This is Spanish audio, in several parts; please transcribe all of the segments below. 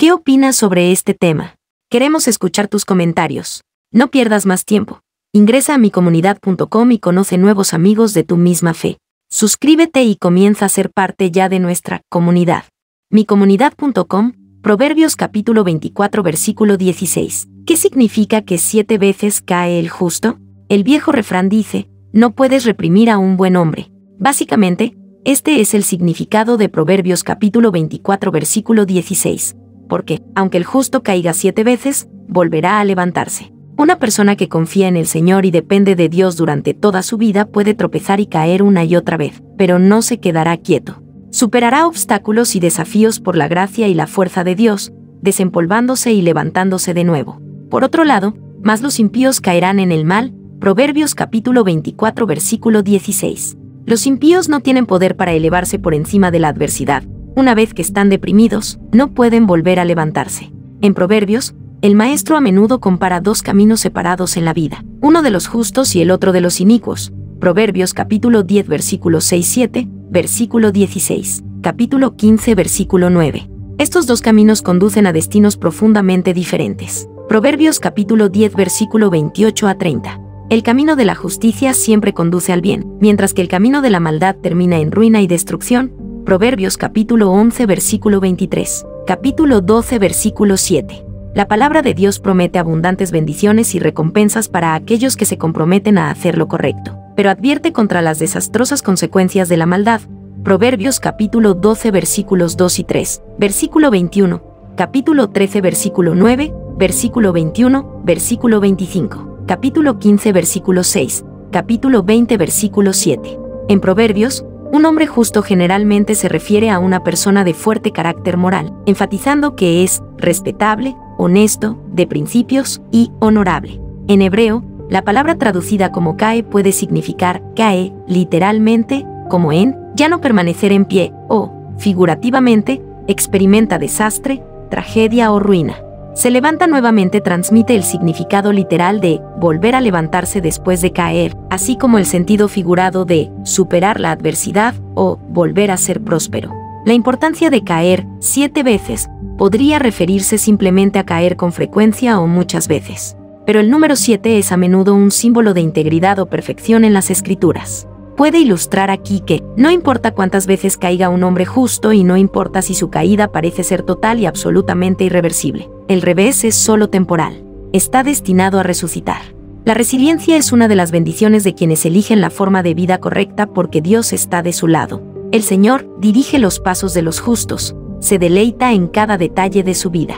¿Qué opinas sobre este tema? Queremos escuchar tus comentarios. No pierdas más tiempo. Ingresa a micomunidad.com y conoce nuevos amigos de tu misma fe. Suscríbete y comienza a ser parte ya de nuestra comunidad. micomunidad.com, Proverbios capítulo 24 versículo 16. ¿Qué significa que 7 veces cae el justo? El viejo refrán dice, no puedes reprimir a un buen hombre. Básicamente, este es el significado de Proverbios capítulo 24 versículo 16. Porque, aunque el justo caiga 7 veces, volverá a levantarse. Una persona que confía en el Señor y depende de Dios durante toda su vida puede tropezar y caer una y otra vez, pero no se quedará quieto. Superará obstáculos y desafíos por la gracia y la fuerza de Dios, desempolvándose y levantándose de nuevo. Por otro lado, más los impíos caerán en el mal, Proverbios capítulo 24 versículo 16. Los impíos no tienen poder para elevarse por encima de la adversidad. Una vez que están deprimidos, no pueden volver a levantarse. En Proverbios, el maestro a menudo compara dos caminos separados en la vida, uno de los justos y el otro de los inicuos. Proverbios capítulo 10 versículo 6-7, versículo 16, capítulo 15 versículo 9. Estos dos caminos conducen a destinos profundamente diferentes. Proverbios capítulo 10 versículo 28-30. El camino de la justicia siempre conduce al bien, mientras que el camino de la maldad termina en ruina y destrucción. Proverbios capítulo 11 versículo 23, capítulo 12 versículo 7. La palabra de Dios promete abundantes bendiciones y recompensas para aquellos que se comprometen a hacer lo correcto, pero advierte contra las desastrosas consecuencias de la maldad. Proverbios capítulo 12 versículos 2 y 3, versículo 21, capítulo 13 versículo 9, versículo 21, versículo 25, capítulo 15 versículo 6, capítulo 20 versículo 7. En Proverbios, un hombre justo generalmente se refiere a una persona de fuerte carácter moral, enfatizando que es respetable, honesto, de principios y honorable. En hebreo, la palabra traducida como cae puede significar cae, literalmente, como en, ya no permanecer en pie, o, figurativamente, experimenta desastre, tragedia o ruina. Se levanta nuevamente transmite el significado literal de volver a levantarse después de caer, así como el sentido figurado de superar la adversidad o volver a ser próspero. La importancia de caer 7 veces podría referirse simplemente a caer con frecuencia o muchas veces. Pero el número 7 es a menudo un símbolo de integridad o perfección en las Escrituras. Puede ilustrar aquí que no importa cuántas veces caiga un hombre justo y no importa si su caída parece ser total y absolutamente irreversible. El revés es solo temporal. Está destinado a resucitar. La resiliencia es una de las bendiciones de quienes eligen la forma de vida correcta porque Dios está de su lado. El Señor dirige los pasos de los justos, se deleita en cada detalle de su vida.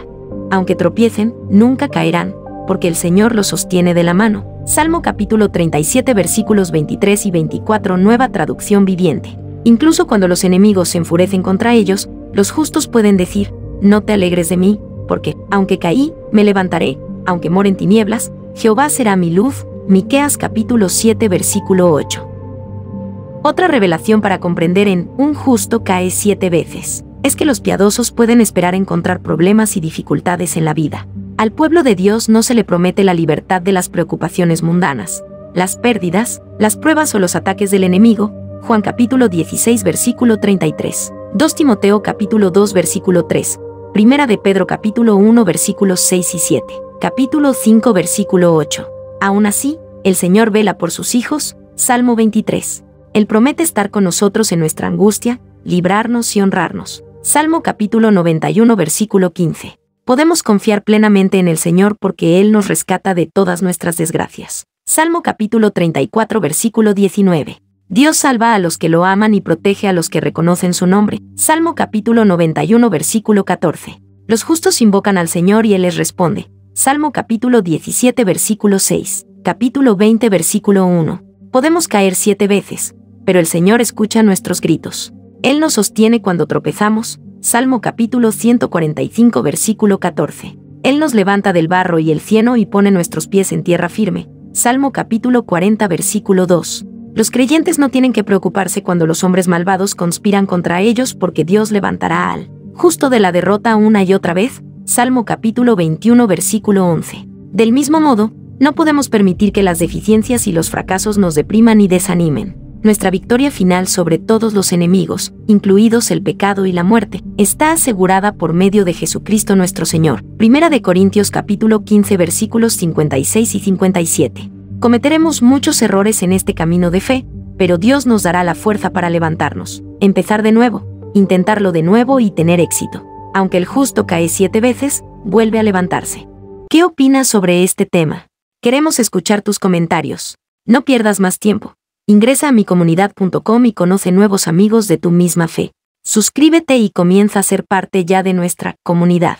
Aunque tropiecen, nunca caerán, porque el Señor los sostiene de la mano. Salmo capítulo 37 versículos 23 y 24, Nueva Traducción Viviente. Incluso cuando los enemigos se enfurecen contra ellos, los justos pueden decir, no te alegres de mí, porque, aunque caí, me levantaré, aunque more en tinieblas, Jehová será mi luz. Miqueas capítulo 7 versículo 8. Otra revelación para comprender en un justo cae 7 veces es que los piadosos pueden esperar encontrar problemas y dificultades en la vida. Al pueblo de Dios no se le promete la libertad de las preocupaciones mundanas, las pérdidas, las pruebas o los ataques del enemigo. Juan capítulo 16 versículo 33, 2 Timoteo capítulo 2 versículo 3, Primera de Pedro capítulo 1 versículos 6 y 7, capítulo 5 versículo 8. Aún así, el Señor vela por sus hijos. Salmo 23. Él promete estar con nosotros en nuestra angustia, librarnos y honrarnos. Salmo capítulo 91 versículo 15. Podemos confiar plenamente en el Señor porque Él nos rescata de todas nuestras desgracias. Salmo capítulo 34 versículo 19. Dios salva a los que lo aman y protege a los que reconocen su nombre. Salmo capítulo 91 versículo 14. Los justos invocan al Señor y Él les responde. Salmo capítulo 17 versículo 6. Capítulo 20 versículo 1. Podemos caer 7 veces, pero el Señor escucha nuestros gritos. Él nos sostiene cuando tropezamos. Salmo capítulo 145 versículo 14. Él nos levanta del barro y el cieno y pone nuestros pies en tierra firme. Salmo capítulo 40 versículo 2. Los creyentes no tienen que preocuparse cuando los hombres malvados conspiran contra ellos porque Dios levantará al justo de la derrota una y otra vez. Salmo capítulo 21 versículo 11. Del mismo modo, no podemos permitir que las deficiencias y los fracasos nos depriman y desanimen. Nuestra victoria final sobre todos los enemigos, incluidos el pecado y la muerte, está asegurada por medio de Jesucristo nuestro Señor. 1 Corintios 15 versículos 56 y 57. Cometeremos muchos errores en este camino de fe, pero Dios nos dará la fuerza para levantarnos, empezar de nuevo, intentarlo de nuevo y tener éxito. Aunque el justo cae 7 veces, vuelve a levantarse. ¿Qué opinas sobre este tema? Queremos escuchar tus comentarios. No pierdas más tiempo. Ingresa a micomunidad.com y conoce nuevos amigos de tu misma fe. Suscríbete y comienza a ser parte ya de nuestra comunidad.